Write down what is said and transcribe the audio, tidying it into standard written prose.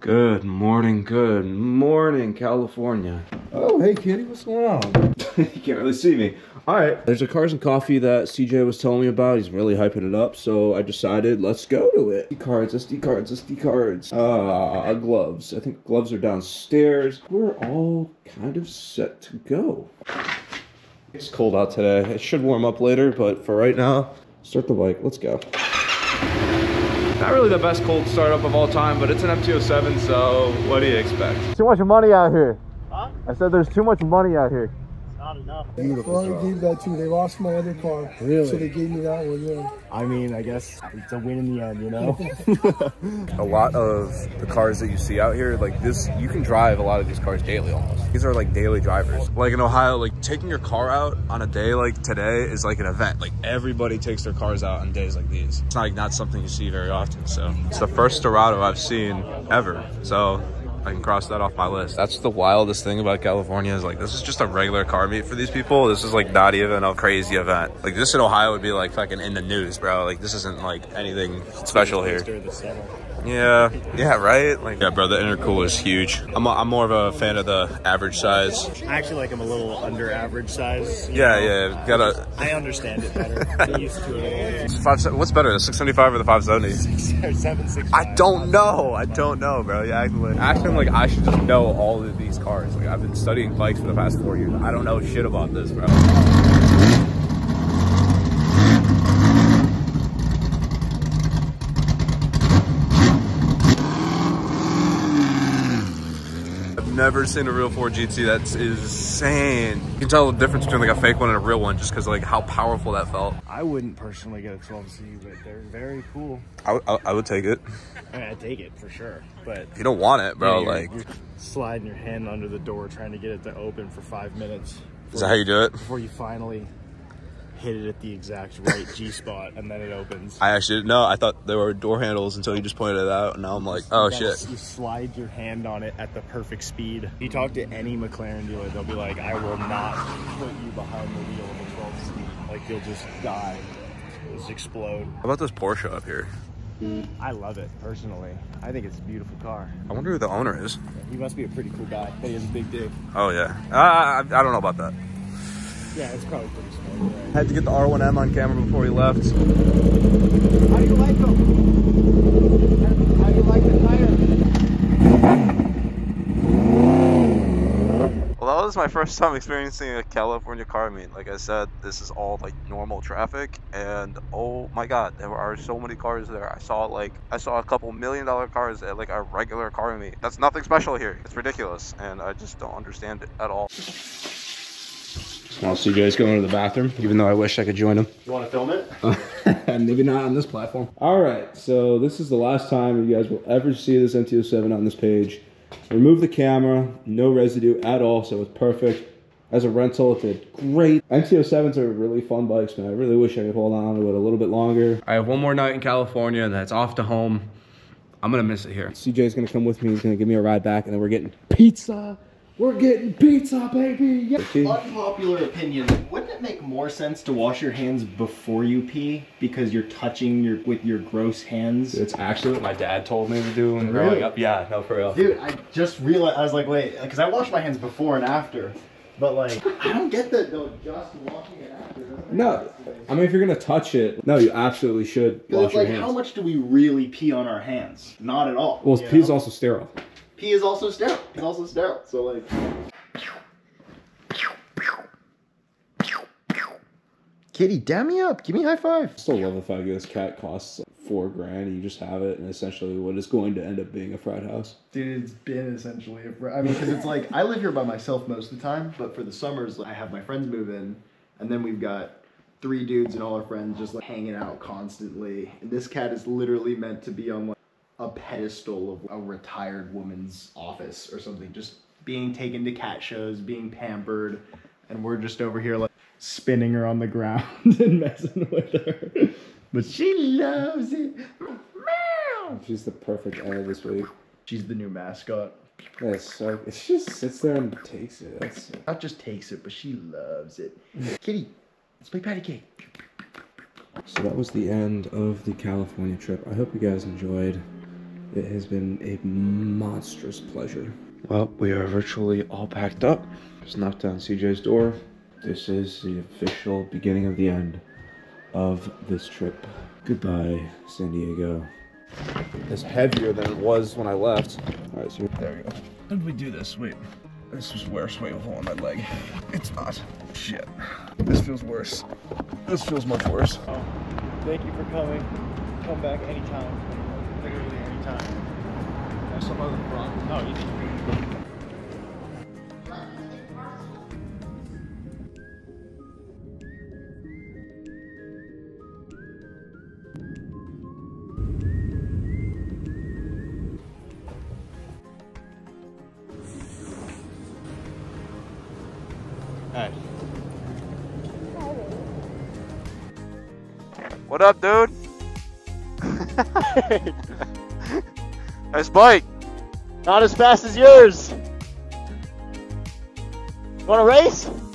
Good morning, California. Oh, hey, kitty, what's going on? You can't really see me. All right, there's a Cars and Coffee that CJ was telling me about. He's really hyping it up, so I decided, let's go to it. SD cards, SD cards, SD cards. Gloves. I think gloves are downstairs. We're all kind of set to go. It's cold out today. It should warm up later, but for right now, start the bike, let's go. Not really the best cold startup of all time, but it's an MT07, so what do you expect? Too much money out here. Huh? I said there's too much money out here. It's not enough. Beautiful car. Gave that to me. They lost my other car. Really? So they gave me that one, yeah. I mean, I guess it's a win in the end, you know? A lot of the cars that you see out here, like this, you can drive a lot of these cars daily almost. These are like daily drivers. Like in Ohio, like taking your car out on a day like today is like an event. Like everybody takes their cars out on days like these. It's not something you see very often, so. It's the first Dorado I've seen ever, so. I can cross that off my list. That's the wildest thing about California is like, this is just a regular car meet for these people. This is like not even a crazy event. Like this in Ohio would be like fucking in the news, bro. Like this isn't like anything special here. Yeah, yeah, right? Like, yeah, bro, the intercooler is huge. I'm more of a fan of the average size. I actually like I'm a little under average size. Yeah, know? Yeah, gotta. I understand it better. I'm used to it. What's better, the 675 or the 570? 765. I don't know, bro. Yeah, I feel like I should just know all of these cars. Like I've been studying bikes for the past 4 years. I don't know shit about this, bro. Never seen a real Ford GT. That's insane. You can tell the difference between like a fake one and a real one just because like how powerful that felt. I wouldn't personally get a 12C, but they're very cool. I would take it. I mean, I'd take it for sure, but you don't want it, bro. Yeah, you're sliding your hand under the door trying to get it to open for 5 minutes. Is that how you do it? Before you finally hit it at the exact right G spot, and then it opens. I actually didn't know. I thought there were door handles until you just pointed it out, and now I'm like, oh shit. You slide your hand on it at the perfect speed. You talk to any McLaren dealer, they'll be like, I will not put you behind the wheel of a 12C. Like, you'll just die. You'll just explode. How about this Porsche up here? I love it, personally. I think it's a beautiful car. I wonder who the owner is. He must be a pretty cool guy. He has a big dick. Oh, yeah. I don't know about that. Yeah, it's probably pretty small. Right? Had to get the R1M on camera before he left. How do you like them? How do you like the tire? Well, that was my first time experiencing a California car meet. Like I said, this is all like normal traffic, and oh my god, there are so many cars there. I saw a couple $1 million cars at like a regular car meet. That's nothing special here. It's ridiculous, and I just don't understand it at all. Well, CJ's going to the bathroom, even though I wish I could join him. You want to film it? Maybe not on this platform. All right, so this is the last time you guys will ever see this MT07 on this page. Remove the camera, no residue at all, so it's perfect. As a rental, it did great. MT07s are really fun bikes, man. I really wish I could hold on to it a little bit longer. I have one more night in California, and that's off to home. I'm going to miss it here. CJ's going to come with me. He's going to give me a ride back, and then we're getting pizza. We're getting pizza, baby! Yeah. Unpopular opinion, wouldn't it make more sense to wash your hands before you pee? Because you're touching with your gross hands? It's actually what my dad told me to do when growing up. Yeah, no, for real. Dude, I just realized, I was like, wait, because I wash my hands before and after. But like, I don't get that though, just washing it after. No, I mean, if you're gonna touch it, no, you absolutely should wash your hands. How much do we really pee on our hands? Not at all. Well, pee is also sterile. Pee is also sterile. He's also sterile. So like. Kitty, damn me up. Give me a high five. I still love the fact that this cat costs like $4,000 and you just have it, and essentially what is going to end up being a frat house. Dude, it's been essentially a frat. I mean, because it's like I live here by myself most of the time, but for the summers like, I have my friends move in, and then we've got 3 dudes and all our friends just like hanging out constantly. And this cat is literally meant to be on like a pedestal of a retired woman's office or something, just being taken to cat shows, being pampered, and we're just over here like spinning her on the ground and messing with her. But she loves it. She's the perfect owner this week. She's the new mascot. Yes, so she just sits there and takes it. That's it. Not just takes it, but she loves it. Kitty, let's play patty cake. So that was the end of the California trip. I hope you guys enjoyed. It has been a monstrous pleasure. Well, we are virtually all packed up. Just knocked down CJ's door. This is the official beginning of the end of this trip. Goodbye, San Diego. It's heavier than it was when I left. All right, so there we go. How did we do this? Wait, this was worse. Wait, hold on, my leg. It's not. Shit. This feels worse. This feels much worse. Oh, thank you for coming. Come back anytime. Literally anytime. There's some other problem. No, you didn't. What up, dude? Nice bike. Not as fast as yours. Want to race?